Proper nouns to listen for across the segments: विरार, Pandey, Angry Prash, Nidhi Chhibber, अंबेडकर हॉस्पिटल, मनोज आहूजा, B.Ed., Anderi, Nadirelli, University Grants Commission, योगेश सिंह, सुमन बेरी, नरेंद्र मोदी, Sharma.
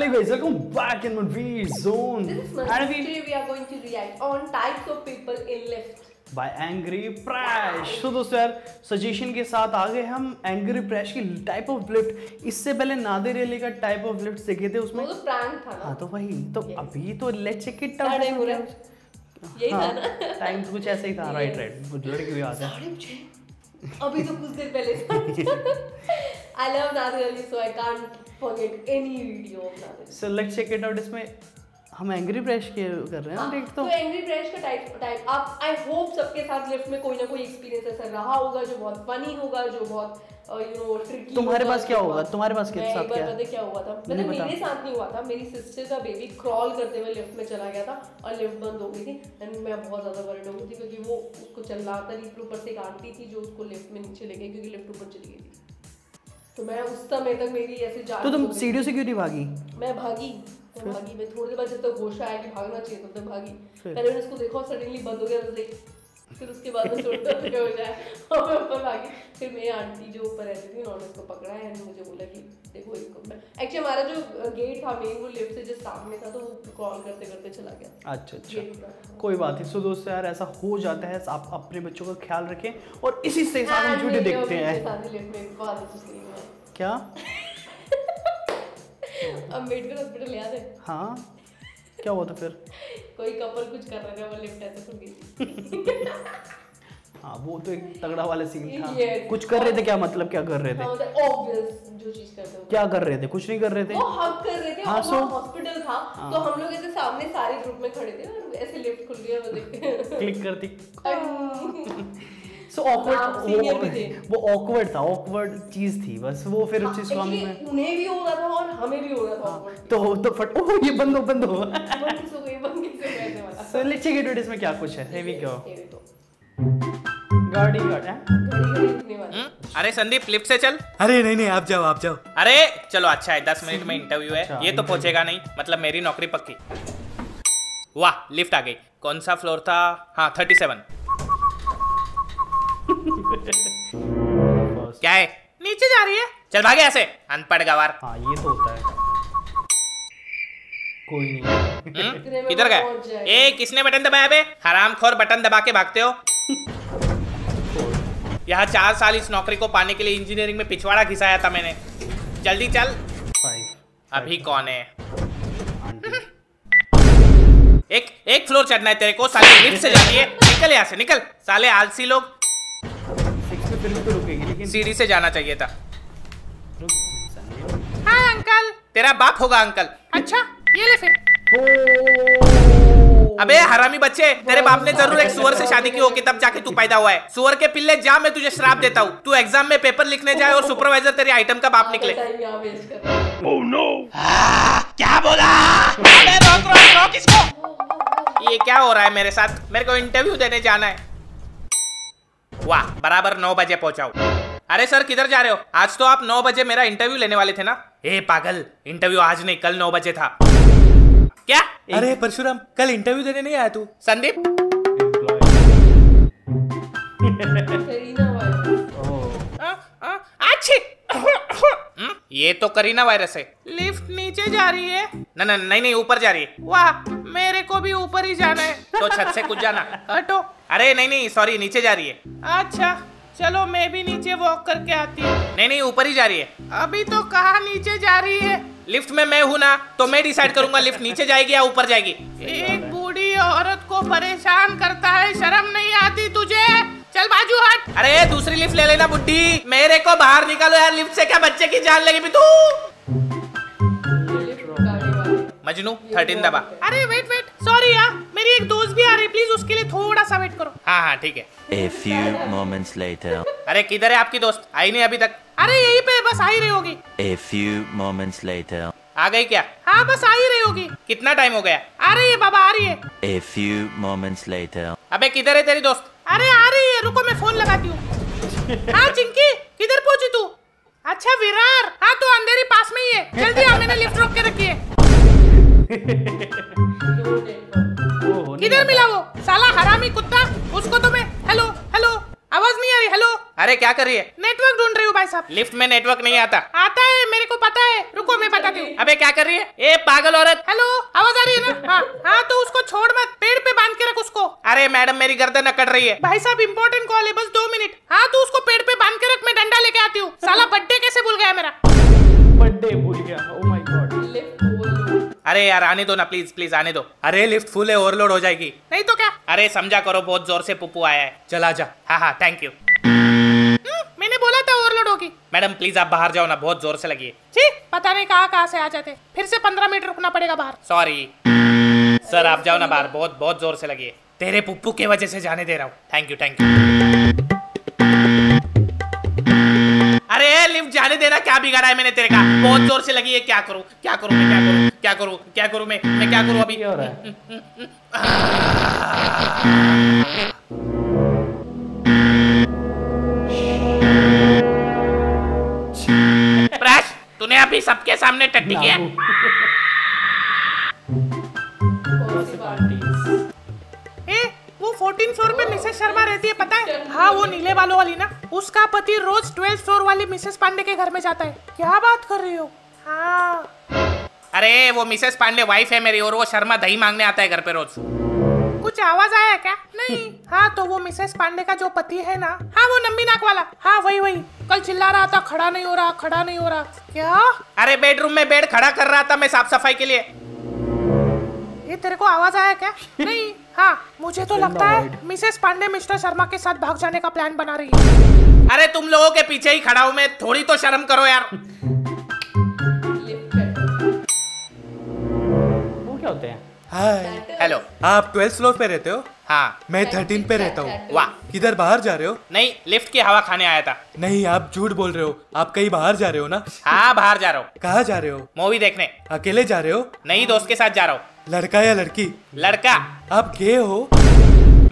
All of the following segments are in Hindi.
Hello guys, welcome back in my V zone. This is Nadirelli. Today we are going to react on types of people in lift by Angry Prash. तो दोस्तों यार सजेशन के साथ आ गए हम Angry Prash की टाइप ऑफ लिफ्ट। इससे पहले नादिरेली का टाइप ऑफ लिफ्ट सीखे थे, उसमें वो प्रैंक था ना। हाँ तो वही तो yes. अभी तो लेट्स चेक इट आउट। यही था ना, टाइम कुछ ऐसे ही था। राइट राइट, कुछ लड़के भी आते हैं अभी तो कुछ देर पहले। I love Nadirelli, so I can't forget any video of Nadirelli. So let's check it out. इसमें हम Angry Prash के कर रहे हैं। हाँ, तो Angry Prash का टाइप आप I hope सबके साथ लिफ्ट में कोई ना कोई एक्सपीरियंस ऐसा रहा होगा जो बहुत फनी होगा, जो बहुत you know tricky। तुम्हारे पास क्या होगा? तुम्हारे पास के साथ क्या? पता क्या हुआ था? मतलब मेरे साथ नहीं हुआ था, मेरी सिस्टर का बेबी क्रॉल करते हुए लिफ्ट में चला गया था और लिफ्ट बंद हो गई थी एंड मैं बहुत ज़्यादा वरीड हो गई थी क्योंकि वो उसको चलाता नहीं। फिर ऊपर से एक आंटी थी जो उसको लिफ्ट में नीचे ले गई क्योंकि लिफ्ट ऊपर चली गई थी। तो मैं उस समय तक मेरी ऐसे जान। तो तुम सीढ़ियों से क्यों नहीं भागी? मैं भागी, मैं थोड़ी देर बाद जब तक होश आया कि भागना चाहिए तब तक भागी। पहले मैंने उसको देखा और सडनली बंद हो गया, फिर उसके बाद वो छोड़ता हो जाए और मैं ऊपर भागी। फिर मेरी आंटी जो ऊपर रहती थी उन्होंने उसको पकड़ा है, मुझे बोला कि देखो इसको। एक्चुअली हमारा जो गेट था मेन वो लिफ्ट से जिस सामने था तो वो क्रॉल करते करते चला गया। अच्छा अच्छा, कोई बात नहीं। सो दोस्तों यार ऐसा हो जाता है, आप अपने बच्चों का ख्याल रखें और इसी से साथ जुड़े देखते हैं क्या। अंबेडकर हॉस्पिटल याद है? हाँ क्या हुआ था फिर? कोई कपल कुछ कर रहा था, वो लिफ्ट ऐसे खुल गई। हाँ वो तो एक तगड़ा वाला सीन था। कुछ कर रहे थे क्या? मतलब क्या कर रहे थे? ऑब्वियस जो चीज करते हो। क्या कर रहे थे? कुछ नहीं कर रहे थे, वो हग कर रहे थे। हाँ, सो हॉस्पिटल था तो हम लोग ऐसे सामने सारे ग्रुप में खड़े थे और ऐसे लिफ्ट खुल गई और देखते क्लिक करती। So awkward, वो awkward था, awkward चीज़ थी बस वो। फिर उस चीज़ को हमें उन्हें भी हो रहा था और हमें भी हो रहा था। हाँ, तो फट ओह ये बंद हो वाला। So let's check it out, इसमें क्या कुछ है? Here we go. गाड़ी अरे संदीप लिफ्ट से चल। अरे नहीं नहीं आप जाओ आप जाओ। अरे चलो अच्छा है, 10 मिनट में इंटरव्यू है। ये तो पहुँचेगा नहीं, मतलब मेरी नौकरी पक्की। वाह लिफ्ट आ गई। कौन सा फ्लोर था? हाँ 37। क्या है? नीचे जा रही है, चल भागे ऐसे अनपढ़ गवार। हाँ ये तो होता है। कोई नहीं इधर गए। ए किसने बटन दबाया बे? हरामखोर बटन दबा के भागते हो। यहाँ 4 साल इस नौकरी को पाने के लिए इंजीनियरिंग में पिछवाड़ा घिसाया था मैंने। जल्दी चल। अभी कौन है? एक फ्लोर चढ़ना है तेरे को, साले लिफ्ट से जाती है। निकल यहाँ से निकल, साले आलसी लोग। फिर भी तो रुकेगी, लेकिन सीढ़ी से जाना चाहिए था। हाँ अंकल तेरा बाप होगा अंकल। अच्छा ये ले फिर। अबे हरामी बच्चे, तेरे बाप ने जरूर एक सुअर से शादी की होगी तब जाके तू पैदा हुआ है। सुअर के पिल्ले जा, मैं तुझे श्राप देता हूँ। तू एग्जाम में पेपर लिखने जाए और सुपरवाइजर तेरे आइटम का बाप निकले। ओह नो क्या बोला? ये क्या हो रहा है मेरे साथ? मेरे को इंटरव्यू देने जाना है। वाह बराबर 9 बजे पहुंचाओ। अरे सर किधर जा रहे हो? आज तो आप 9 बजे मेरा इंटरव्यू लेने वाले थे ना। ए पागल इंटरव्यू आज नहीं कल 9 बजे था। क्या? अरे परशुराम कल इंटरव्यू देने नहीं आया तू? संदीप ये तो करीना वायरस है। लिफ्ट नीचे जा रही है ना? ना नहीं नहीं ऊपर जा रही है। वाह मेरे को भी ऊपर ही जाना है तो छत से कुछ जाना हटो। अरे नहीं नहीं सॉरी नीचे जा रही है। अच्छा चलो मैं भी नीचे वॉक करके आती हूँ। नहीं नहीं ऊपर ही जा रही है। अभी तो कहा नीचे जा रही है? लिफ्ट में मैं हूँ ना तो मैं डिसाइड करूंगा लिफ्ट नीचे जाएगी या ऊपर जाएगी। एक बूढ़ी औरत को परेशान करता है, शर्म नहीं आती तुझे? चल बाजू हट। अरे दूसरी लिफ्ट ले लेना बुड्ढी। मेरे को बाहर निकालो यार लिफ्ट से, क्या बच्चे की जान लेगी भी तू? मजनू 13 दबा। अरे वेट वेट सॉरी यार मेरी एक दोस्त भी आ रही, प्लीज उसके लिए थोड़ा सा वेट करो। हाँ हाँ ठीक है। A few moments later. अरे किधर है आपकी दोस्त? आई नहीं अभी तक। अरे यहीं पे बस आई रही होगी। A few moments later. आ गई क्या? हाँ बस आई रही होगी। कितना टाइम हो गया? अरे ये बाबा आ रही है। A few moments later. अबे किधर है तेरी दोस्त? अरे आ रही है रुको मैं फोन लगाती हूँ। हाँ चिंकी किधर पहुँची तू? अच्छा विरार, हाँ तो अंधेरी पास में ही है, जल्दी आ मैंने लिफ्ट रोक के रखी है। किधर मिला वो साला हरामी कुत्ता? उसको तो मैं हेलो हेलो आवाज नहीं आ रही। हेलो अरे क्या कर रही है? नेटवर्क ढूंढ रही हूँ भाई साहब। लिफ्ट में नेटवर्क नहीं आता। आता है, मेरे को पता है, रुको मैं बताती हूँ। अबे क्या कर रही है ए पागल औरत? हेलो, आवाज आ रही है ना? हाँ हाँ, तो उसको छोड़ मत, पेड़ पे बांध के रख उसको। अरे मैडम मेरी गर्दन अकड़ रही है। भाई साहब इंपॉर्टेंट कॉल है, बस 2 मिनट। हाँ तो उसको पेड़ पे बांध के रख, मैं डंडा लेके आती हूँ। साला बर्थडे कैसे भूल गया मेरा? बर्थडे भूल गया, ओ माय गॉड। अरे यार आने दो ना, प्लीज प्लीज आने दो। अरे लिफ्ट फुल है, ओवरलोड हो जाएगी। नहीं तो क्या? अरे समझा करो, बहुत जोर से पुप्पू आया है। चला जा। हाँ हाँ थैंक यू। मैंने बोला था ओवरलोड होगी। मैडम प्लीज आप बाहर जाओ ना, बहुत जोर से लगी है। ठीक, पता नहीं कहाँ से आ जाते। फिर से 15 मिनट रुकना पड़ेगा बाहर। सॉरी सर, आप जाओ ना बाहर, बहुत बहुत जोर से लगी है। तेरे पुप्पू के वजह से जाने दे रहा हूँ। Thank you thank you. अरे लिफ्ट जाने देना, क्या बिगाड़ा है मैंने तेरे का? बहुत जोर से लगी है, क्या करूँ क्या करूँ मैं, क्या करूँ मैं क्या करूँ अभी? हो रहा है तूने अभी सबके सामने टट्टी किया। वो 14 फ्लोर पे मिसेस शर्मा रहती है पता है? हाँ वो नीले बालों वाली ना, उसका पति रोज 12 फ्लोर वाली मिसेस पांडे के घर में जाता है। क्या बात कर रही हो? हाँ अरे वो मिसेस पांडे वाइफ है मेरी, और वो शर्मा दही मांगने आता है घर पे रोज। कुछ आवाज आया क्या? नहीं। हाँ तो वो मिसेस पांडे का जो पति है ना, हाँ वो नम्बी नाक वाला, हाँ वही कल चिल्ला रहा था खड़ा नहीं हो रहा। क्या? अरे बेडरूम में बेड खड़ा कर रहा था मैं साफ सफाई के लिए। ये तेरे को आवाज आया क्या? नहीं। हाँ मुझे तो लगता है मिसेस पांडे मिस्टर शर्मा के साथ भाग जाने का प्लान बना रही है। अरे तुम लोगों के पीछे ही खड़ा हूँ मैं, थोड़ी तो शर्म करो यार। वो क्या होते हैं? हाय हेलो, आप 12 फ्लोर पे रहते हो? हाँ मैं 13 पे रहता हूँ। वाह, किधर बाहर जा रहे हो? नहीं लिफ्ट की हवा खाने आया था। नहीं आप झूठ बोल रहे हो, आप कहीं बाहर जा रहे हो ना? हाँ बाहर जा रहा हूँ। कहाँ जा रहे हो? मूवी देखने। अकेले जा रहे हो? नहीं दोस्त के साथ जा रहा हूँ। लड़का या लड़की? लड़का। आप गे हो?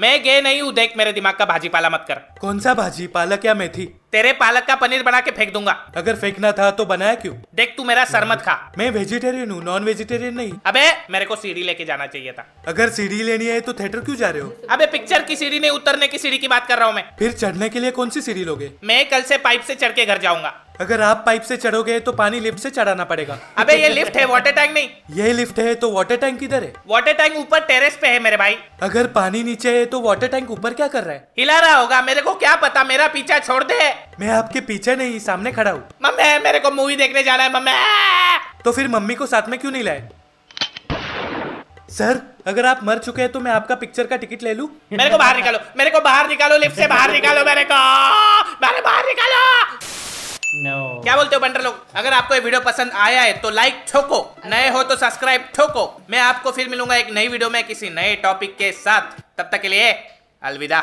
मैं गे नहीं हूँ, देख मेरे दिमाग का भाजी पाला मत कर। कौन सा भाजी? पालक या मेथी? तेरे पालक का पनीर बना के फेंक दूंगा। अगर फेंकना था तो बनाया क्यों? देख तू मेरा सर मत खा। मैं वेजिटेरियन हूँ, नॉन वेजिटेरियन नहीं। अबे मेरे को सीढ़ी लेके जाना चाहिए था। अगर सीढ़ी लेनी है तो थिएटर क्यों जा रहे हो? अबे पिक्चर की सीढ़ी नहीं, उतरने की सीढ़ी की बात कर रहा हूँ मैं। फिर चढ़ने के लिए कौन सी सीढ़ी लोगे? मैं कल से पाइप से चढ़ के घर जाऊंगा। अगर आप पाइप से चढ़ोगे तो पानी लिफ्ट से चढ़ाना पड़ेगा। अबे ये लिफ्ट है, वाटर टैंक नहीं। ये लिफ्ट है तो वाटर टैंक किधर है? वाटर टैंक ऊपर टेरेस पे है मेरे भाई। अगर पानी नीचे है तो वाटर टैंक ऊपर क्या कर रहा है? हिला रहा होगा, मेरे को क्या पता, मेरा पीछा छोड़ दे। मैं आपके पीछे नहीं, सामने खड़ा हूँ। मम्मी मेरे को मूवी देखने जाना है। मम्मी तो फिर मम्मी को साथ में क्यों नहीं लाए? सर अगर आप मर चुके हैं तो मैं आपका पिक्चर का टिकट ले लूँ? मेरे को बाहर निकालो, लिफ्ट से बाहर निकालो, मेरे बाहर निकालो। No. क्या बोलते हो बंदर लोग? अगर आपको ये वीडियो पसंद आया है तो लाइक ठोको, नए हो तो सब्सक्राइब ठोको। मैं आपको फिर मिलूंगा एक नई वीडियो में किसी नए टॉपिक के साथ। तब तक के लिए अलविदा।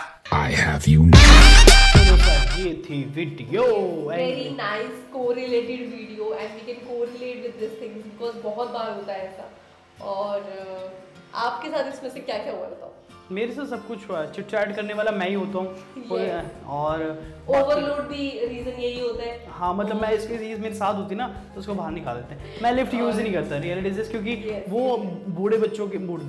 ये थी video, very nice correlated video and we can correlate with this things because बहुत बार होता है ऐसा। और आपके साथ इसमें से क्या क्या हुआ बताओ? मेरे से सब कुछ हुआ, चिट-चैट करने वाला मैं ही होता हूँ। और ओवरलोड भी रीजन यही होता है। हाँ मतलब मैं इसके चीज मेरे साथ होती ना तो उसको बाहर निकाल देते हैं। मैं लिफ्ट यूज ही नहीं करता रियलिटी जस्ट, क्योंकि वो बूढ़े बच्चों के बूढ़े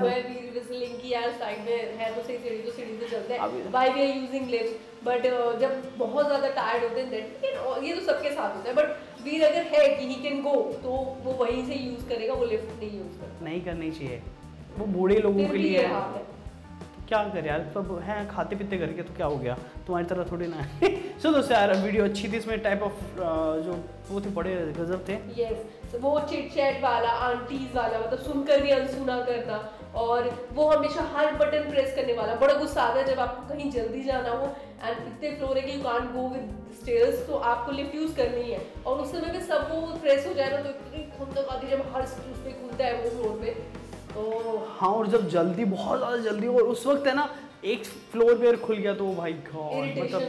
व्हील की यार साइड में है तो सीढ़ी से चलते हैं by way using lift. But जब बहुत ज़्यादा टायर्ड होते हैं दैट ये तो सबके साथ होता है। बट वीर अगर है कि ही कैन गो तो वो वहीं से यूज़ करेगा, वो लिफ्ट नहीं यूज़ करेगा। नहीं करनी चाहिए, वो बूढ़े लोगों के लिए है। क्या करें यार, सब हैं खाते पीते करके तो क्या हो गया, तुम्हारी तरह थोड़ी ना। सो दोस्तों यार वीडियो अच्छी थी, इसमें टाइप ऑफ जो वो थे बड़े गजब थे। यस, वो चिट चैट वाला, आंटीज वाला, मतलब सुनकर भी अनसुना करना, और वो हमेशा हर बटन प्रेस करने वाला। बड़ा गुस्सा आता है जब आपको कहीं जल्दी जाना हो एंड इतने फ्लोर है कि you can't go with stairs, तो आपको लिफ्ट यूज़ करनी है। और उस समय में सब वो प्रेस हो जाए ना तो इतनी खुंदक आती है जब हर उस पर खुलता है वो फ्लोर पर तो। हाँ और जब जल्दी, बहुत ज़्यादा जल्दी हो उस वक्त है ना, एक फ्लोर पे खुल गया तो भाई गॉड मतलब,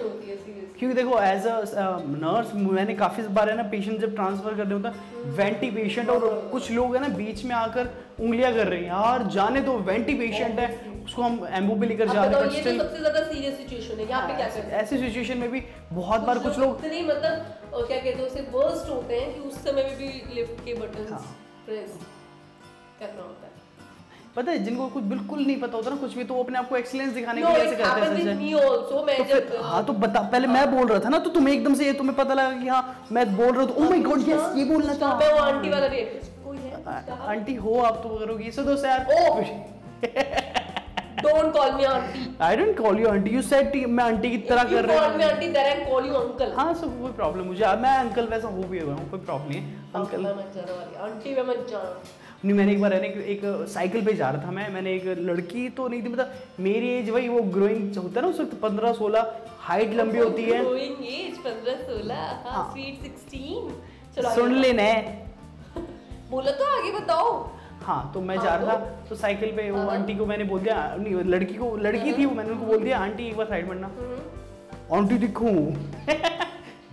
क्योंकि देखो एज अ नर्स मैंने काफ़ी बार है ना पेशेंट जब ट्रांसफ़र करने होता है वेंटी पेशेंट, और कुछ लोग है ना बीच में आकर उंगलियां कर रहे हैं यार, जाने तो वेंटी पेशेंट है उसको हम एम्बू पे लेकर जा रहे हैं। सबसे ज़्यादा सीरियस सिचुएशन है यहाँ पे, क्या करते हैं ऐसी सिचुएशन में भी बहुत बार कुछ लोग मतलब क्या कहते हैं उसे वर्स्ट होते हैं कि उस समय में भी लिफ्ट के बटन प्रेस करना होता है। पता है जिनको कुछ बिल्कुल नहीं पता होता ना कुछ भी, तो वो अपने आप को एक्सीलेंस दिखाने के लिए ऐसे करते हैं। हाँ तो बता, पहले मैं बोल रहा था ना, तो तुम्हें एकदम से ये तुम्हें पता लगा कि हाँ मैं बोल रहा था, ओ माय गॉड यस ये बोलना था, मैं वो आंटी वाला रिएक्शन, आंटी हो आप तो करोगी। सो दोस्त यार Don't call me auntie. I didn't call you auntie. You said कि मैं आंटी की तरह कर रही हूँ। You call me auntie, then I call you uncle. हाँ सो कोई प्रॉब्लम मुझे, मैं अंकल वैसा हो भी गया हूँ, कोई प्रॉब्लम नहीं। अंकल मैं मत जाना वाली, आंटी मैं मत जाना। नहीं मैंने एक बार एक साइकिल पे जा रहा था मैं, मैंने एक लड़की तो नहीं थी मतलब मेरी एज वही वो ग्रोइंग होता है ना उस वक्त 15-16, हाइट लंबी होती है। Growing as 15-16, sweet 16। सुन लेने बोला तो आगे बताओ। हाँ तो मैं जा रहा था तो साइकिल पे वो आंटी को मैंने बोल दिया, नहीं लड़की को, लड़की थी वो, मैंने उनको बोल दिया आंटी एक बार साइड बनना, आंटी दिखूँ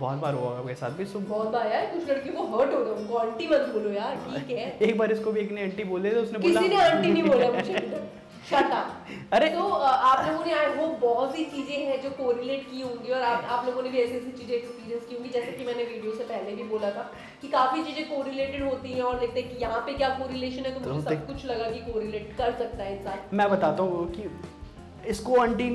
बहुत बार हुआ मेरे साथ भी। बहुत बार यार कुछ लड़की को हर्ट होगा, उनको आंटी मत बोलो यार, ठीक है। एक बार इसको भी एक ने आंटी बोले तो उसने बोला, किसी ने आंटी नहीं बोला मुझे, शट अप। अरे तो आप लोगों ने आई होप बहुत सी चीज़ें हैं जो कोरिलेट की होंगी और आप लोगों ने भी ऐसी ऐसी चीज़ें एक्सपीरियंस की होंगी, जैसे कि मैंने वीडियो से पहले भी बोला था कि काफ़ी चीज़ें कोरिलेटेड होती हैं और देखते हैं कि यहाँ पे क्या कोरिलेशन है, तो मुझे सब कुछ लगा कि कोरिलेट कर सकता है इंसान। मैं बताता हूँ कि इसको आंटी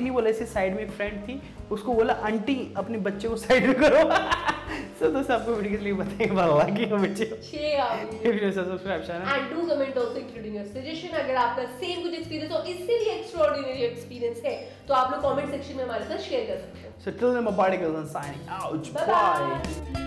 नहीं बोला, इसी साइड में एक फ्रेंड थी उसको बोला आंटी अपने बच्चे को साइड में करो। सो दोस्तों आपको वीडियो के लिए बताएंगे भगवान की बच्चे share subscribe channel and do comment also including your suggestion. अगर आपका सेम कुछ एक्सपीरियंस हो, इससे भी एक्स्ट्राऑर्डिनरी एक्सपीरियंस है, तो आप लोग कमेंट सेक्शन में हमारे साथ शेयर कर सकते हो। So till then bye bye.